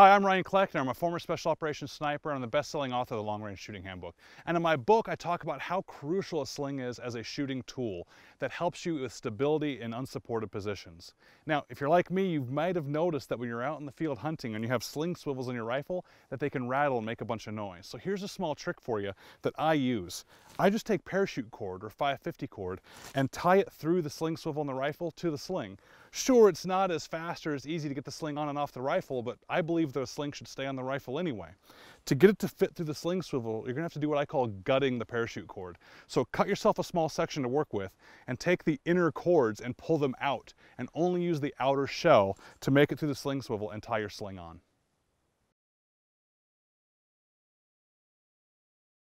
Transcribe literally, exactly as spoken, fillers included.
Hi, I'm Ryan Cleckner. I'm a former special operations sniper and I'm the best-selling author of the Long Range Shooting Handbook. And in my book, I talk about how crucial a sling is as a shooting tool that helps you with stability in unsupported positions. Now, if you're like me, you might have noticed that when you're out in the field hunting and you have sling swivels in your rifle, that they can rattle and make a bunch of noise. So here's a small trick for you that I use. I just take parachute cord or five fifty cord and tie it through the sling swivel on the rifle to the sling. Sure, it's not as fast or as easy to get the sling on and off the rifle, but I believe the sling should stay on the rifle anyway. To get it to fit through the sling swivel, you're gonna have to do what I call gutting the parachute cord. So cut yourself a small section to work with and take the inner cords and pull them out and only use the outer shell to make it through the sling swivel and tie your sling on.